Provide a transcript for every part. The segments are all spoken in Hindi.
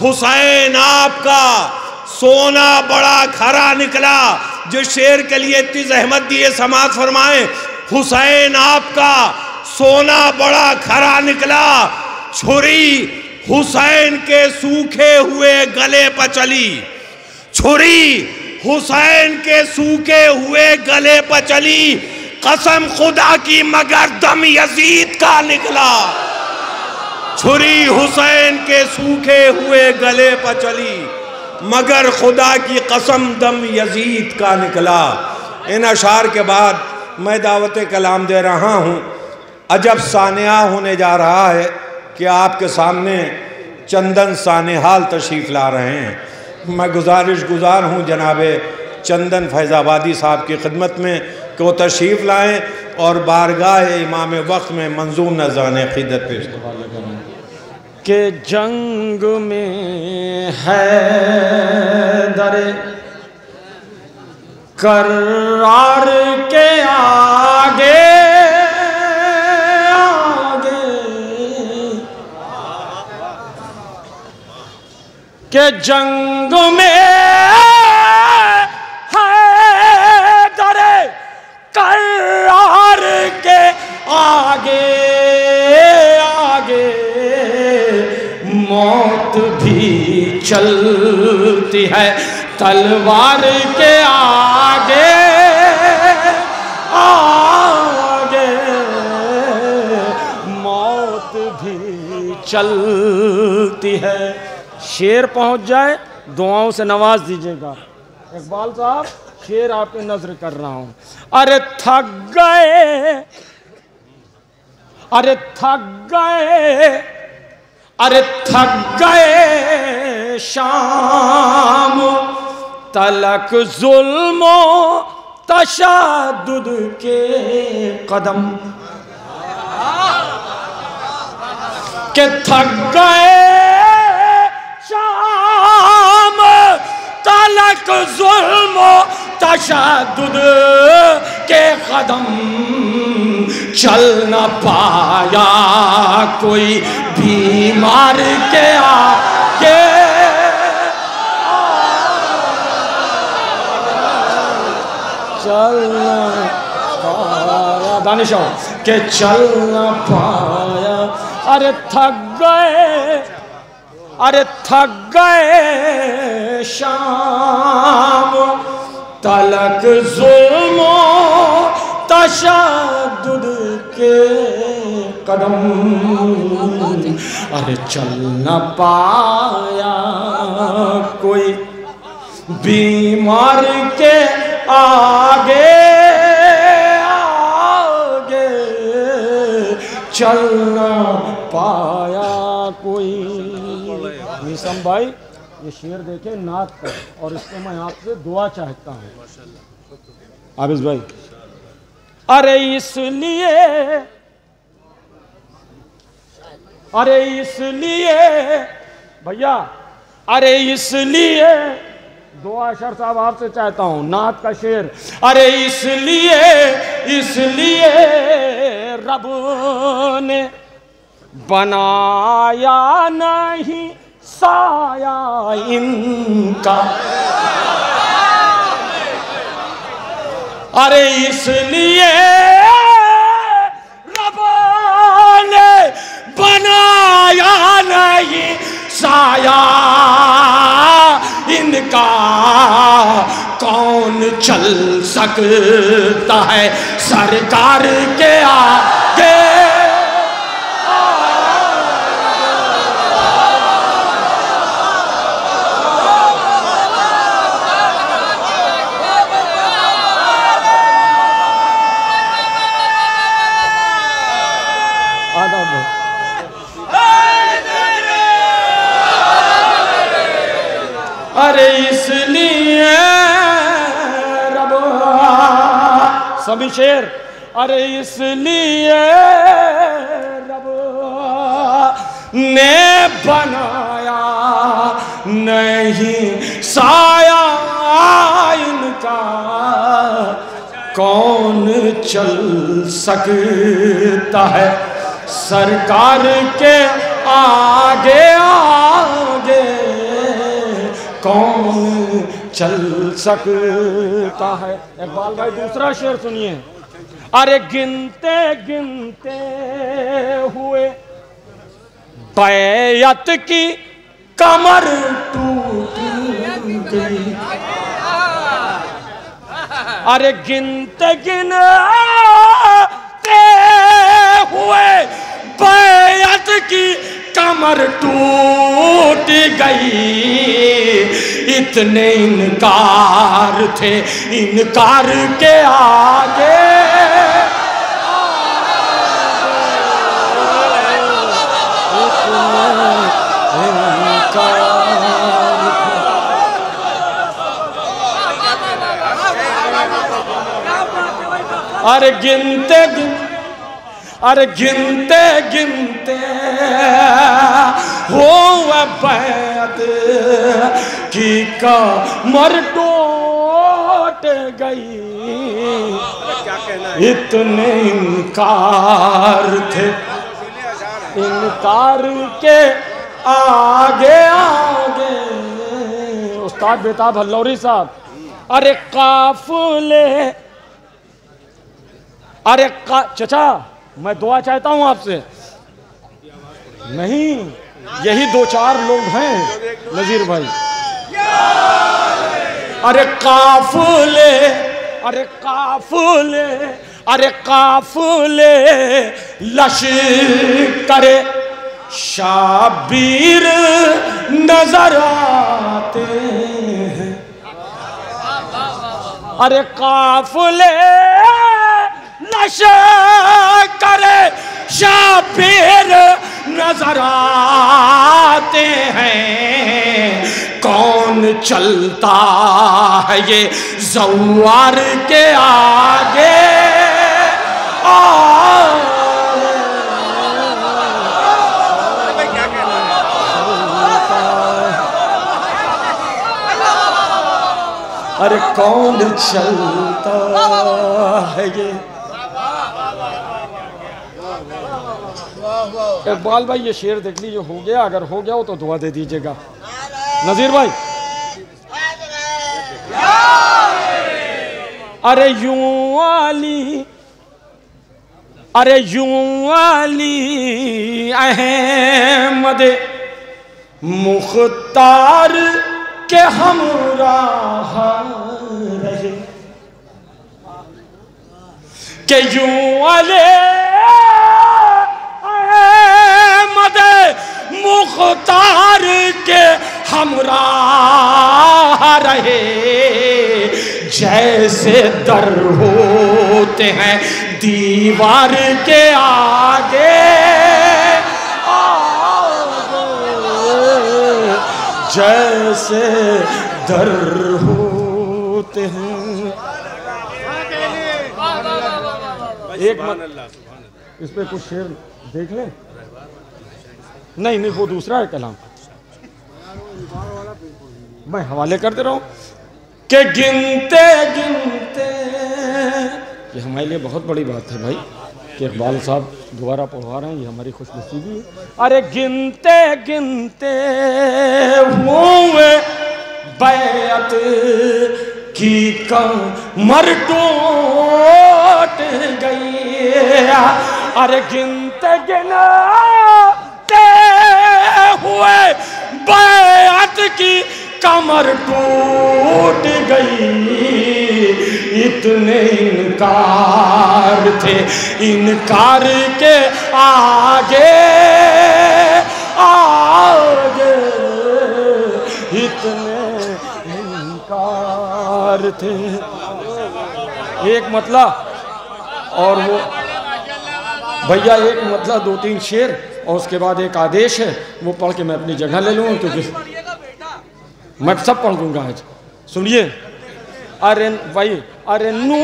हुसैन आपका सोना बड़ा खरा निकला। जो शेर के लिए इतनी जहमत दिए समाज फरमाए, हुसैन आपका सोना बड़ा खरा निकला, छुरी हुसैन के सूखे हुए गले पर चली, छुरी हुसैन के सूखे हुए गले पर चली, कसम खुदा की मगर दम यजीद का निकला। छुरी हुसैन के सूखे हुए गले पर चली, मगर खुदा की कसम दम यजीद का निकला। इन अशार के बाद मैं दावत कलाम दे रहा हूँ। अजब सानिहा होने जा रहा है कि आपके सामने चंदन सानिहाल तशरीफ़ ला रहे हैं। मैं गुजारिश गुजार हूँ जनाबे चंदन फैज़ाबादी साहब की खिदमत में कि वो तशरीफ़ लाएँ और बारगाह इमाम वक्त में मंजूर नज़राने ख़िदमत पेश करें। के जंग में हैदर करार के आगे आगे, के जंग में हैदर करार के आगे आगे मौत भी चलती है तलवार के आगे आगे, मौत भी चलती है। शेर पहुंच जाए दुआओं से नवाज दीजिएगा। इकबाल साहब शेर आपकी नजर कर रहा हूं। अरे थक गए, अरे थक गए, अरे थक गए शाम तलक जुल्मो तशद्दुद के कदम, के थक गए शाम तलक जुल्मो तशद्दुद के कदम, चल न पाया कोई बीमार के आगे चल न पाया दानिशो के चल न पाया। अरे थक गए, अरे थक गए शाम तलक जुल्मो तशद्दुद के कदम, अरे चल न पाया कोई बीमार के आगे आगे, चल न पाया कोई। निशम भाई ये शेर देखे नात पर और इसको मैं आपसे दुआ चाहता हूँ आबिस भाई। अरे इसलिए, अरे इसलिए भैया, अरे इसलिए दुआ अशर साहब आपसे चाहता हूँ नात का शेर। अरे इसलिए, इसलिए रब ने बनाया नहीं साया इनका, अरे इसलिए रब ने बनाया नहीं साया इनका, कौन चल सकता है सरकार के आगे सभी शेर। अरे इसलिए रब ने बनाया नहीं साया इनका, कौन चल सकता है सरकार के आगे आगे, कौन चल सकता है। इकबाल भाई दूसरा शेर सुनिए। अरे गिनते गिनते हुए बैयत की कमर टूट गई। अरे गिनते गिनते हुए बैयत की कमर टूट गई। इतने इनकार थे इनकार के आगे। अरे गिनते अरे गिनते गिनते हो बैत की कमर टूट गई। इतने इनकार थे इनकार के आगे आगे। उस्ताद बेताब हल्लौरी साहब। अरे काफिले अरे चचा मैं दुआ चाहता हूं आपसे। नहीं यही दो चार लोग हैं नजीर भाई। अरे काफिले अरे काफिले अरे काफिले लश्कर शाबीर नजर आते हैं। अरे काफिले करे शाबीर नजर आते हैं। कौन चलता है ये ज़व्वार के आगे। अरे कौन चलता है ये। इकबाल भाई ये शेर देख लीजिए हो गया। अगर हो गया हो तो दुआ दे दीजिएगा नजीर भाई। अरे यूं वाली अरे यूं वाली अहमद मुख्तार के हमराह रहे। के यूं वाले मुख्तार के हमराह रहे। जैसे दर होते हैं दीवार के आगे। जैसे दर होते हैं। एक इस पे कुछ शेर देख लें। नहीं नहीं वो दूसरा है कलाम। मैं हवाले कर दे रहा हूँ। कि गिनते गिनते ये हमारे लिए बहुत बड़ी बात है भाई कि इकबाल साहब दोबारा पढ़वा रहे हैं। ये हमारी खुशनसीबी है। अरे गिनते गिनते हुए बैत की कमर टूट गई। अरे गिनते गिना हुए बैत की कमर टूट गई। इतने इनकार थे इनकार के आगे आगे। इतने इनकार थे। एक मतला और वो भैया एक मतला दो तीन शेर और उसके बाद एक आदेश है वो पढ़ के मैं अपनी जगह ले लूँगा क्योंकि मैं सब पढ़ दूंगा आज। सुनिए। अरे भाई अरे नू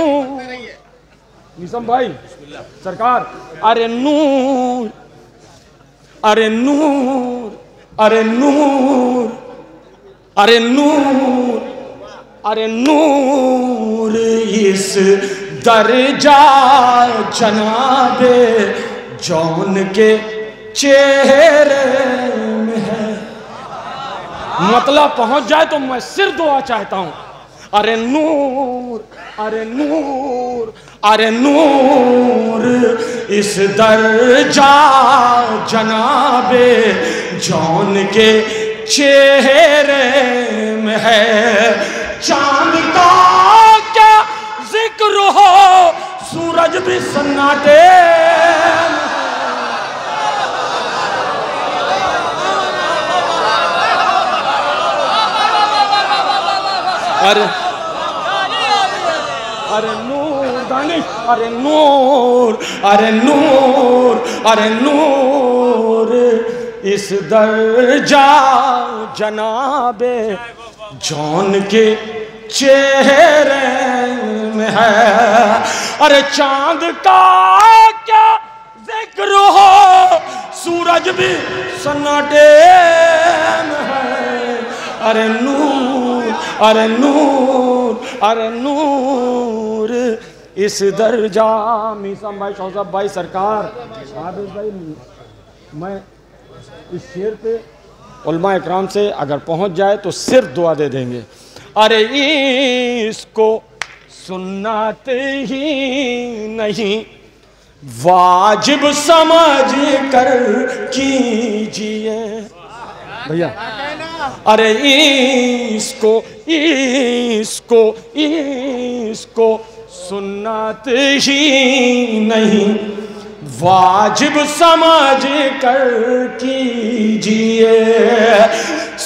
निशम भाई सरकार। अरे नूर अरे नूर अरे नूर अरे नूर अरे नूर इस दर्जा जनाबे जौन के चेहरे में है। मतलब पहुंच जाए तो मैं सिर्फ दुआ चाहता हूँ, अरे नूर अरे नूर अरे नूर इस दर्जा जनाबे जौन के चेहरे में है, चांद का क्या जिक्र हो सूरज भी सन्नाटे। अरे अरे नूर दानिश अरे नूर अरे नूर अरे नूर इस दर्जा जनाबे जौन के चेहरे में है, अरे चांद का क्या जिक्र हो सूरज भी सन्नाटे में है, अरे नूर अरे नूर अरे नूर इस दर्जा। मीसा भाई शौसफ भाई सरकार आबिद भाई, मैं इस शेर पे उलमा इकराम से अगर पहुंच जाए तो सिर्फ दुआ दे देंगे, अरे इसको सुन्नत ही नहीं वाजिब समझ कर कीजिए भैया, अरे इसको इसको इसको सुन्नत ही नहीं वाजिब समझ कर कीजिए,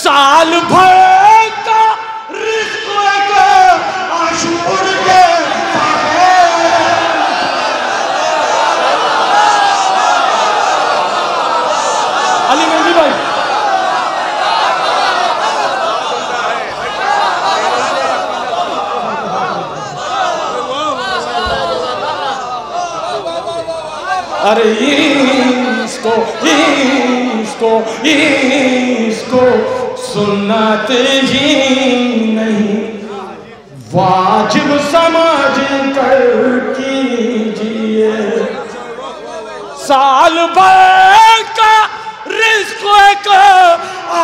साल भर का रिस्क आशूर के अली मंजी भाई अरे इसको इसको इसको सुन्नत ही नहीं वाजिब समझ कर कीजिए, साल भर का रिस्क एक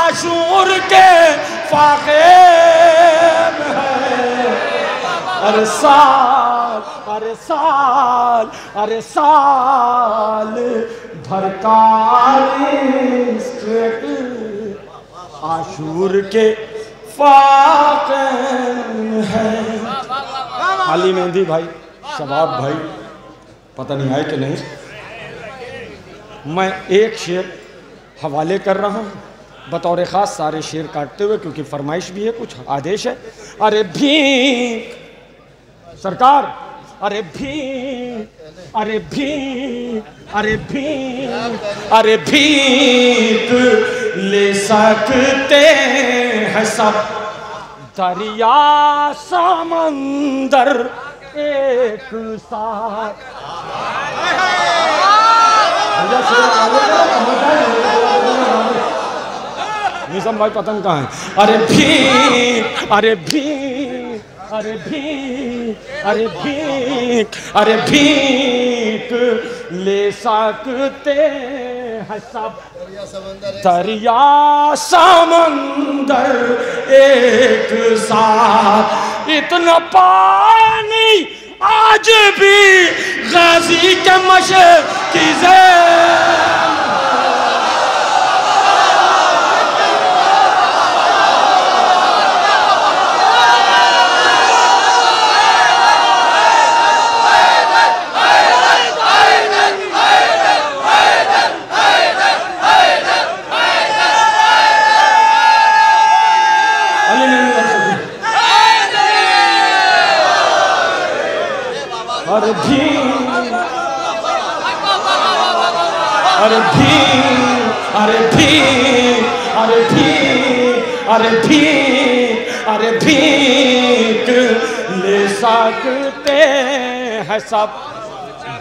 आशूर के फाके में है, अरे साल अरे साल अरे साल भर का रिस्क आशूर के फाकन है। अली मेहंदी भाई शबाब भाई पता नहीं है कि नहीं, मैं एक शेर हवाले कर रहा हूँ बतौर ख़ास सारे शेर काटते हुए क्योंकि फरमाइश भी है कुछ आदेश है। अरे भीख सरकार अरे भीख अरे भीख अरे भीख अरे भीख ले सकते हैं सब दरिया समंदर एक साथ, निशम भाई पतंग कहाँ है, अरे भीख अरे भीख अरे भीख अरे भीख अरे भीख ले सकते हैं सब दरिया समंदर एक साथ, इतना पानी आज भी गाजी के मशक़ी से अरे भीख अरे भीख ले सकते हैं सब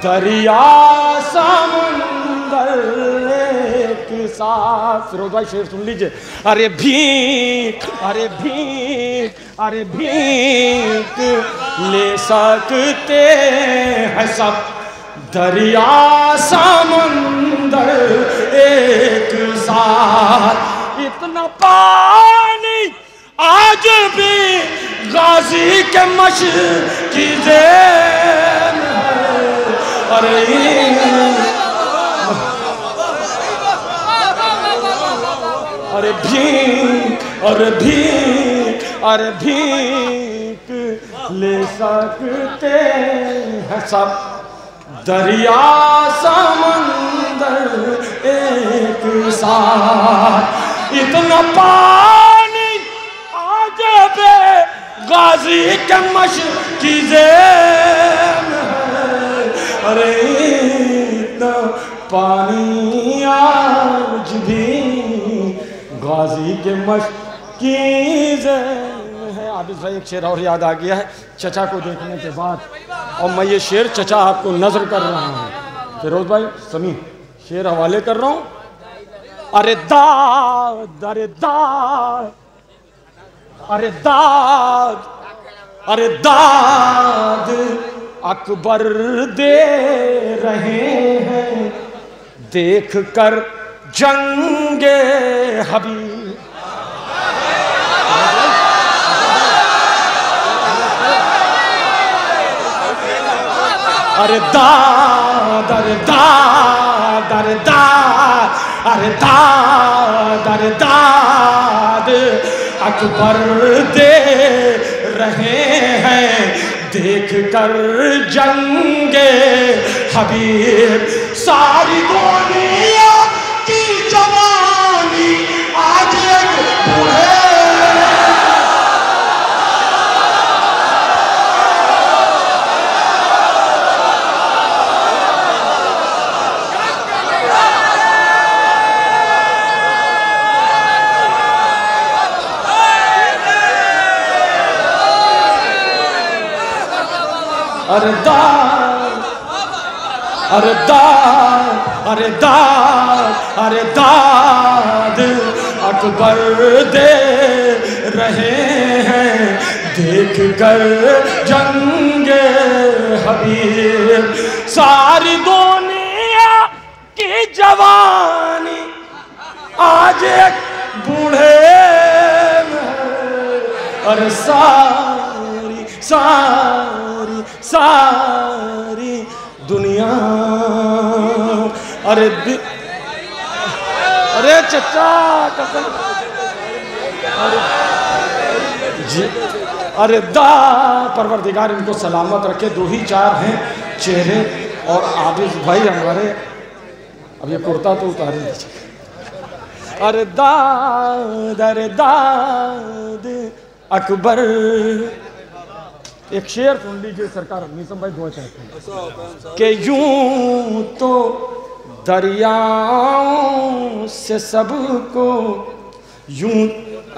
दरिया समंदर के साथ। फिरोज भाई शेर सुन लीजिए, अरे भीख अरे भीख अरे भीख ले सकते हैं सब दरिया समंदर एक साथ, इतना पानी गाजी के मश की दे अरे अरे भीख अरे भीख अरे भीख ले सकते हैं सब दरिया समंदर एक साथ इतना पानी आज बे गाजी के मश की जेब अरे इतना पानी आज भी गाजी के मश की जेब है। आबिद भाई एक शेर और याद आ गया है चचा को देखने के बाद और मैं ये शेर चचा आपको नजर कर रहा हूँ फिरोज भाई समी शेर हवाले कर रहा हूँ। अरे दाद अरे दाद अरे दाद अरे दाद अकबर दे रहे हैं देख कर जंगे हबीब अरे दाद अरे दाद अरे दाद अरे दाद अरे दाद अकबर दे रहे हैं देख कर जंगे हबीब सारी दुनिया की जवानी आज है अरे दाद अरे दाद अरे दाद अरे दाद अकबर दे रहे हैं देख कर जंगे हबीब सारी दुनिया की जवानी आज एक बूढ़े अरे सारी सारी सारी दुनिया अरे अरे चचा अरे जी अरे दा परवरदिगार इनको सलामत रखे। दो ही चार हैं चेहरे और आबिद भाई हमारे अब ये कुर्ता तो उतारे अरे दाद अरे दाद अकबर एक शेर सुन लीजिए सरकार मीसम भाई दुआ चाहते हैं कि यूं तो दरियाओं से सबको यूं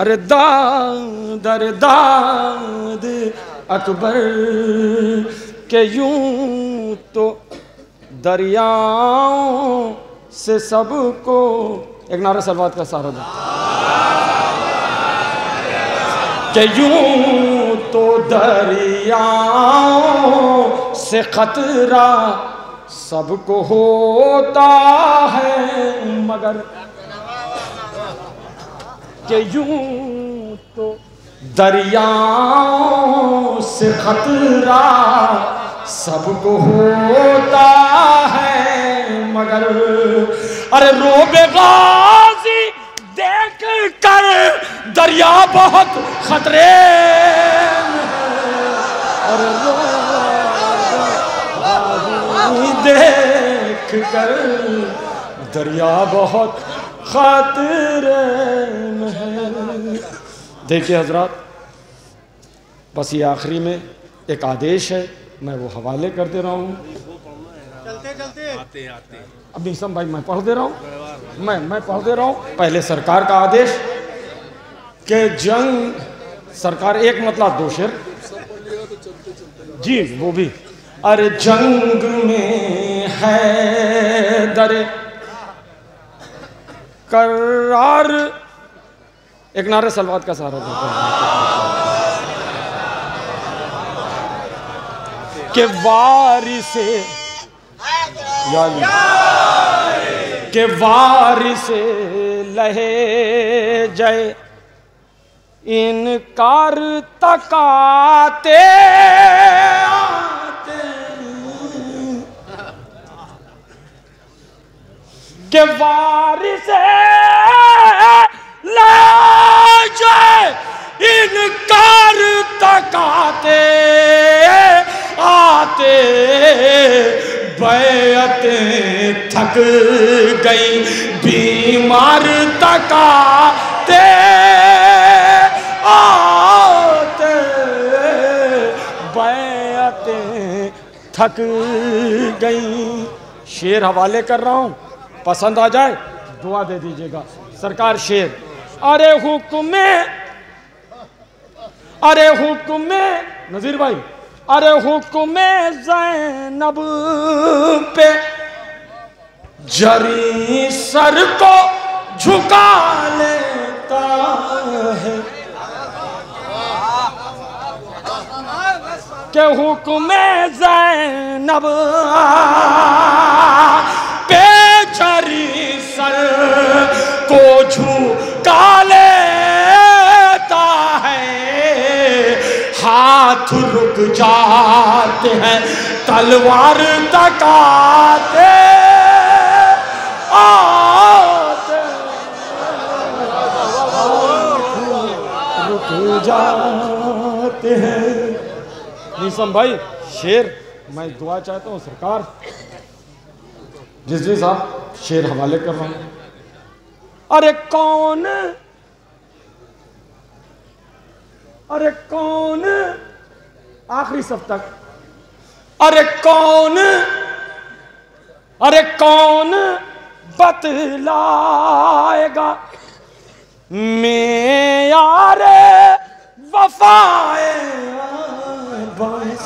अरे दाद अकबर के यूं तो दरियाओं से सबको एक नारा सलवात का सहारा दो कि यूं तो दरियाओं से खतरा सबको होता है मगर के यूं तो दरियाओं से खतरा सबको होता है मगर अरे रोबे गाजी देख कर दरिया बहुत खतरे देख कर दरिया बहुत खतरे में है। देखिए हजरात बस ये आखिरी में एक आदेश है मैं वो हवाले कर दे रहा हूँ चलते चलते आते आते अब नीसम भाई मैं पढ़ दे रहा हूँ मैं पढ़ दे रहा हूँ पहले सरकार का आदेश के जंग सरकार एक मतलब दो शेर जी वो भी अरे जंग में है दर करार एक नारे सलवात का सहारा देता के वारिसे के वारिसे लहे जय इनकार तकाते आते के वारिस इनकार तकाते आते बैत थक गई बीमार तकाते आते बैत थक गई। शेर हवाले कर रहा हूँ, पसंद आ जाए दुआ दे दीजिएगा। सरकार शेर, अरे हुक्मे नज़ीर भाई, अरे हुक्मे ज़ैनब पे जरी सर को झुका लेता है के हुक्मे ज़ैनब पे जरी सर को झुका लेता है, हाथ रुक जाते हैं तलवार तकाते आते, रुक जाते हैं। नीसम भाई शेर मैं दुआ चाहता हूँ। सरकार जिस साहब शेर हवाले कर रहे हैं। अरे कौन आखिरी सब तक, अरे कौन बतलाएगा मेयार वफाए बाइस,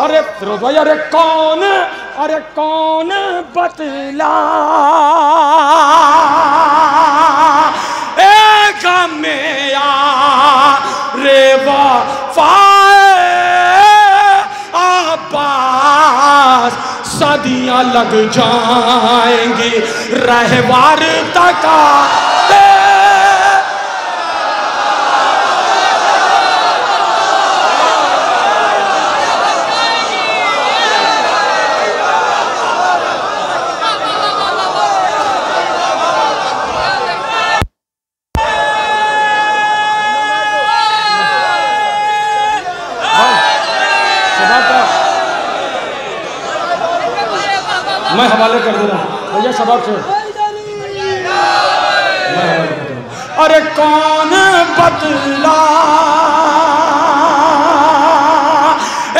अरे फिरोज भाई, अरे कौन बतलाएगा मेयार वफाए अब्बास, सदियां लग जाएंगी रहवार तकाते। मैं हवाले कर दे रहा हूँ भैया शबाब से। अरे कौन बतला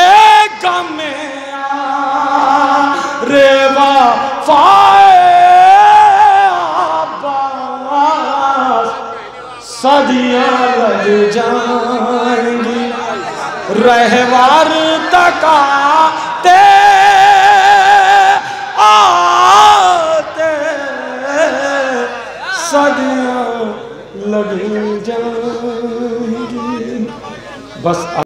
एक रे वफाए सदियाँ लग जाएंगी रहवार तकाते आते, सदियां लग जाएंगी। बस।